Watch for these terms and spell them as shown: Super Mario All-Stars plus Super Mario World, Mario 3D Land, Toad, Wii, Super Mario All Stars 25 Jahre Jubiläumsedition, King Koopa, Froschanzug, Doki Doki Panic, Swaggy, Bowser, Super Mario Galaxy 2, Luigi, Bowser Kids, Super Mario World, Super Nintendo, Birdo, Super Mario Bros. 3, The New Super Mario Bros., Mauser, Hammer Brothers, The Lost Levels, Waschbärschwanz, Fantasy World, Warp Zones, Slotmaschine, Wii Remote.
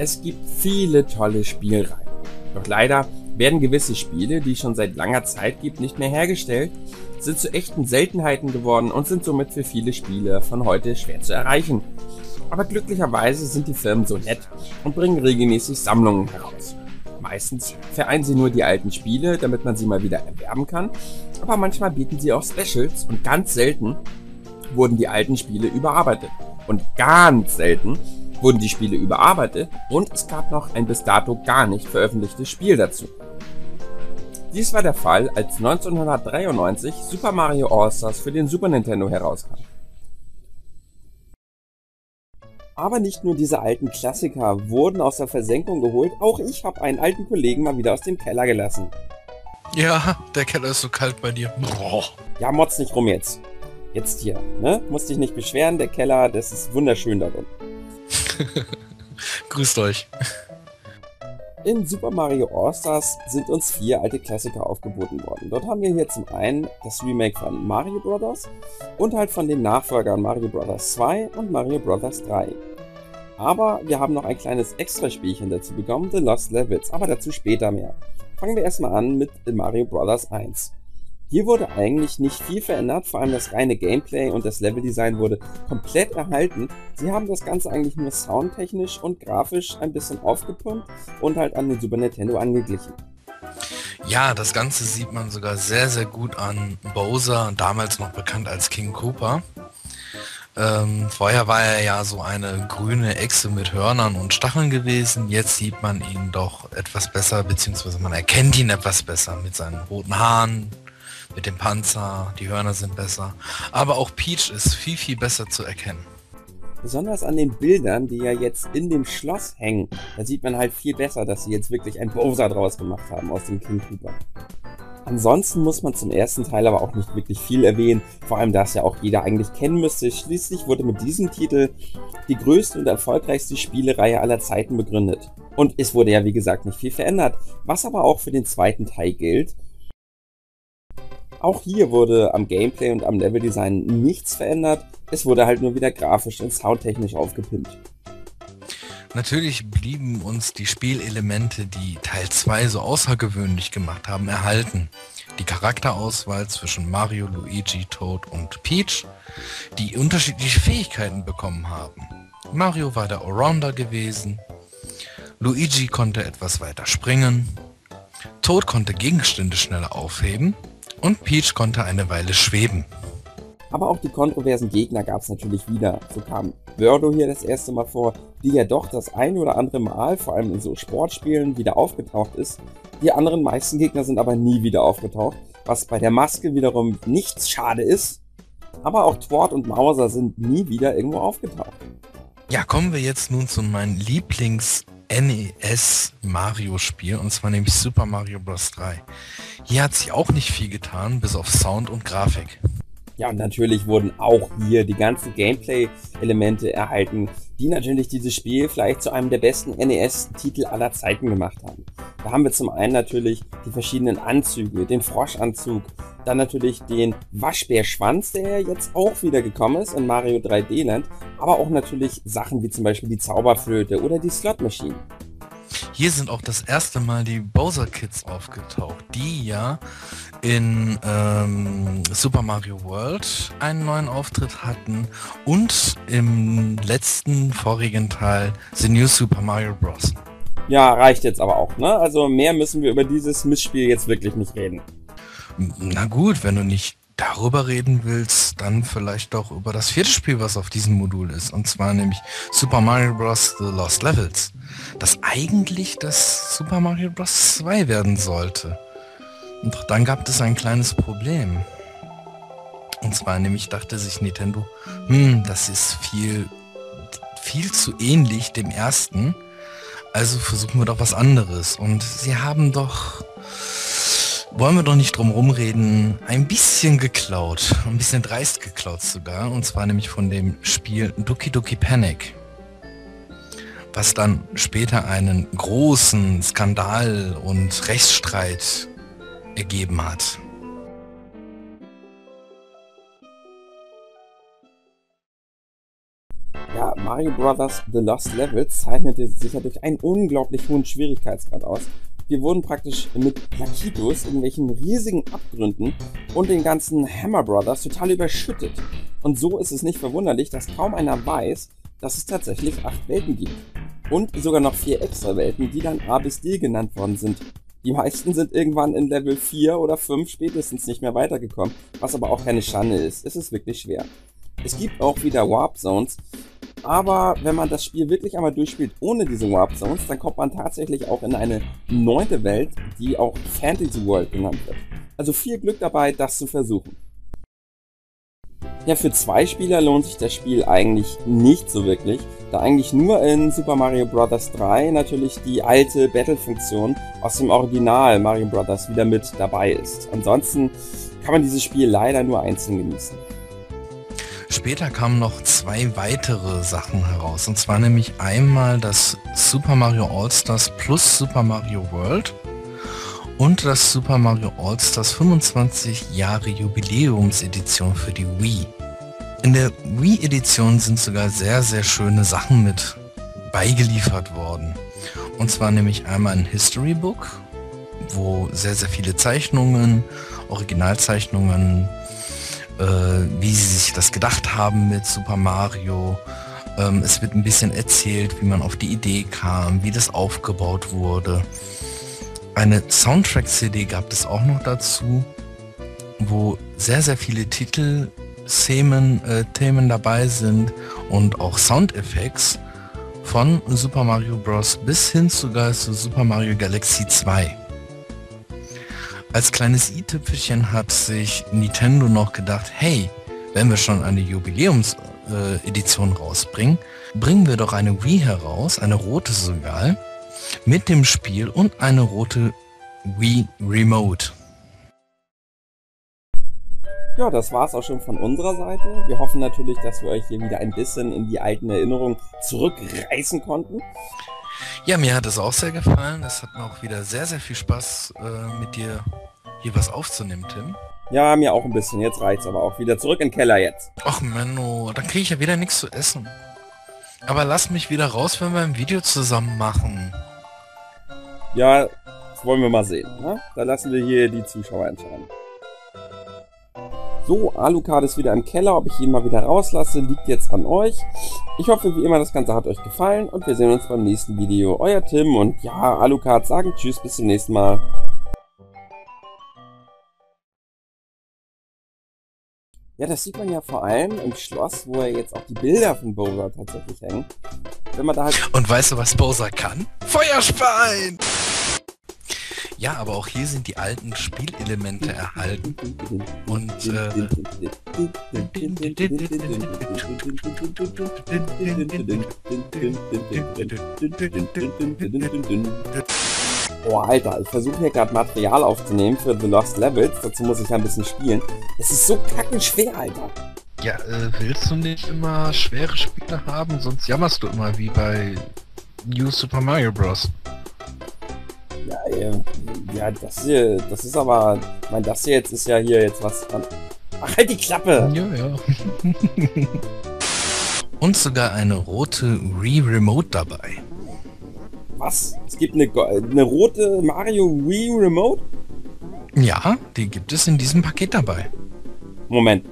Es gibt viele tolle Spielreihen. Doch leider werden gewisse Spiele, die es schon seit langer Zeit gibt, nicht mehr hergestellt, sind zu echten Seltenheiten geworden und sind somit für viele Spiele von heute schwer zu erreichen. Aber glücklicherweise sind die Firmen so nett und bringen regelmäßig Sammlungen heraus. Meistens vereinen sie nur die alten Spiele, damit man sie mal wieder erwerben kann, aber manchmal bieten sie auch Specials und ganz selten wurden die alten Spiele überarbeitet. Und ganz selten wurden die Spiele überarbeitet und es gab noch ein bis dato gar nicht veröffentlichtes Spiel dazu. Dies war der Fall, als 1993 Super Mario All Stars für den Super Nintendo herauskam. Aber nicht nur diese alten Klassiker wurden aus der Versenkung geholt, auch ich habe einen alten Kollegen mal wieder aus dem Keller gelassen. Ja, der Keller ist so kalt bei dir. Boah. Ja, motz nicht rum jetzt. Jetzt hier, ne? Musst dich nicht beschweren, der Keller, das ist wunderschön da drin. Grüßt euch. In Super Mario All Stars sind uns 4 alte Klassiker aufgeboten worden. Dort haben wir hier zum einen das Remake von Mario Bros. Und halt von den Nachfolgern Mario Bros. 2 und Mario Bros. 3. Aber wir haben noch ein kleines Extraspielchen dazu bekommen, The Lost Levels, aber dazu später mehr. Fangen wir erstmal an mit Mario Bros. 1. Hier wurde eigentlich nicht viel verändert, vor allem das reine Gameplay und das Leveldesign wurde komplett erhalten. Sie haben das Ganze eigentlich nur soundtechnisch und grafisch ein bisschen aufgepumpt und halt an den Super Nintendo angeglichen. Ja, das Ganze sieht man sogar sehr, sehr gut an Bowser, damals noch bekannt als King Koopa. Vorher war er ja so eine grüne Echse mit Hörnern und Stacheln gewesen, jetzt sieht man ihn doch etwas besser, beziehungsweise man erkennt ihn etwas besser mit seinen roten Haaren, mit dem Panzer, die Hörner sind besser, aber auch Peach ist viel, viel besser zu erkennen. Besonders an den Bildern, die ja jetzt in dem Schloss hängen, da sieht man halt viel besser, dass sie jetzt wirklich einen Bowser draus gemacht haben aus dem King Koopa. Ansonsten muss man zum ersten Teil aber auch nicht wirklich viel erwähnen, vor allem da es ja auch jeder eigentlich kennen müsste. Schließlich wurde mit diesem Titel die größte und erfolgreichste Spielereihe aller Zeiten begründet. Und es wurde ja wie gesagt nicht viel verändert, was aber auch für den zweiten Teil gilt. Auch hier wurde am Gameplay und am Leveldesign nichts verändert, es wurde halt nur wieder grafisch und soundtechnisch aufgepimpt. Natürlich blieben uns die Spielelemente, die Teil 2 so außergewöhnlich gemacht haben, erhalten. Die Charakterauswahl zwischen Mario, Luigi, Toad und Peach, die unterschiedliche Fähigkeiten bekommen haben. Mario war der Allrounder gewesen, Luigi konnte etwas weiter springen, Toad konnte Gegenstände schneller aufheben, und Peach konnte eine Weile schweben. Aber auch die kontroversen Gegner gab es natürlich wieder. So kam Birdo hier das erste Mal vor, die ja doch das ein oder andere Mal, vor allem in so Sportspielen, wieder aufgetaucht ist. Die anderen meisten Gegner sind aber nie wieder aufgetaucht, was bei der Maske wiederum nichts schade ist. Aber auch Toad und Mauser sind nie wieder irgendwo aufgetaucht. Ja, kommen wir jetzt nun zu meinem Lieblings- NES Mario Spiel, und zwar nämlich Super Mario Bros. 3. Hier hat sich auch nicht viel getan, bis auf Sound und Grafik. Ja, und natürlich wurden auch hier die ganzen Gameplay-Elemente erhalten, die natürlich dieses Spiel vielleicht zu einem der besten NES-Titel aller Zeiten gemacht haben. Da haben wir zum einen natürlich die verschiedenen Anzüge, den Froschanzug, dann natürlich den Waschbärschwanz, der jetzt auch wieder gekommen ist in Mario 3D Land, aber auch natürlich Sachen wie zum Beispiel die Zauberflöte oder die Slotmaschine. Hier sind auch das erste Mal die Bowser Kids aufgetaucht, die ja in Super Mario World einen neuen Auftritt hatten und im letzten vorigen Teil The New Super Mario Bros. Ja, reicht jetzt aber auch, ne? Also mehr müssen wir über dieses Missspiel jetzt wirklich nicht reden. Na gut, wenn du nicht darüber reden willst, dann vielleicht doch über das vierte Spiel, was auf diesem Modul ist, und zwar nämlich Super Mario Bros. The Lost Levels, das eigentlich das Super Mario Bros. 2 werden sollte. Und doch dann gab es ein kleines Problem. Und zwar nämlich dachte sich Nintendo, das ist viel zu ähnlich dem ersten, also versuchen wir doch was anderes. Und sie haben doch... Wollen wir doch nicht drum rumreden, ein bisschen geklaut, ein bisschen dreist geklaut sogar, und zwar nämlich von dem Spiel Doki Doki Panic, was dann später einen großen Skandal und Rechtsstreit ergeben hat. Mario Bros. The Lost Levels zeichnete sich ja durch einen unglaublich hohen Schwierigkeitsgrad aus. Wir wurden praktisch mit Lakitus, in welchen riesigen Abgründen und den ganzen Hammer Brothers total überschüttet. Und so ist es nicht verwunderlich, dass kaum einer weiß, dass es tatsächlich 8 Welten gibt. Und sogar noch 4 extra Welten, die dann A bis D genannt worden sind. Die meisten sind irgendwann in Level 4 oder 5 spätestens nicht mehr weitergekommen, was aber auch keine Schande ist. Es ist wirklich schwer. Es gibt auch wieder Warp Zones, aber wenn man das Spiel wirklich einmal durchspielt ohne diese Warp Zones, dann kommt man tatsächlich auch in eine 9. Welt, die auch Fantasy World genannt wird. Also viel Glück dabei, das zu versuchen. Ja, für 2 Spieler lohnt sich das Spiel eigentlich nicht so wirklich, da eigentlich nur in Super Mario Bros. 3 natürlich die alte Battle-Funktion aus dem Original Mario Bros. Wieder mit dabei ist. Ansonsten kann man dieses Spiel leider nur einzeln genießen. Später kamen noch 2 weitere Sachen heraus, und zwar nämlich einmal das Super Mario All Stars plus Super Mario World und das Super Mario All Stars 25 Jahre Jubiläumsedition für die Wii. In der Wii-Edition sind sogar sehr, sehr schöne Sachen mit beigeliefert worden. Und zwar nämlich einmal ein History Book, wo sehr, sehr viele Zeichnungen, Originalzeichnungen, wie sie sich das gedacht haben mit Super Mario. Es wird ein bisschen erzählt, wie man auf die Idee kam, wie das aufgebaut wurde. Eine Soundtrack-CD gab es auch noch dazu, wo sehr, sehr viele Titel, Themen dabei sind und auch Soundeffekte von Super Mario Bros. Bis hin sogar zu Super Mario Galaxy 2. Als kleines i-Tüpfelchen hat sich Nintendo noch gedacht, hey, wenn wir schon eine Jubiläumsedition rausbringen, bringen wir doch eine Wii heraus, eine rote sogar, mit dem Spiel und eine rote Wii Remote. Ja, das war's auch schon von unserer Seite. Wir hoffen natürlich, dass wir euch hier wieder ein bisschen in die alten Erinnerungen zurückreißen konnten. Ja, mir hat es auch sehr gefallen. Das hat mir auch wieder sehr, sehr viel Spaß, mit dir hier was aufzunehmen, Tim. Ja, mir auch ein bisschen. Jetzt reicht's aber auch wieder. Zurück in den Keller jetzt. Ach Menno, dann kriege ich ja wieder nichts zu essen. Aber lass mich wieder raus, wenn wir ein Video zusammen machen. Ja, das wollen wir mal sehen, ne? Da lassen wir hier die Zuschauer entscheiden. So, Alucard ist wieder im Keller. Ob ich ihn mal wieder rauslasse, liegt jetzt an euch. Ich hoffe, wie immer, das Ganze hat euch gefallen und wir sehen uns beim nächsten Video. Euer Tim und ja, Alucard sagen tschüss, bis zum nächsten Mal. Ja, das sieht man ja vor allem im Schloss, wo ja jetzt auch die Bilder von Bowser tatsächlich hängen. Wenn man da halt... Und weißt du, was Bowser kann? Feuerspeien! Ja, aber auch hier sind die alten Spielelemente erhalten. Und oh Alter, ich versuche hier gerade Material aufzunehmen für The Lost Levels. Dazu muss ich ja ein bisschen spielen. Es ist so kackenschwer, Alter. Ja, willst du nicht immer schwere Spiele haben? Sonst jammerst du immer wie bei New Super Mario Bros. Ja, das hier, das ist aber, ich meine, das hier jetzt ist ja hier jetzt was. Ach, halt die Klappe! Ja, ja. Und sogar eine rote Wii Remote dabei. Was? Es gibt eine rote Mario Wii Remote? Ja, die gibt es in diesem Paket dabei. Moment.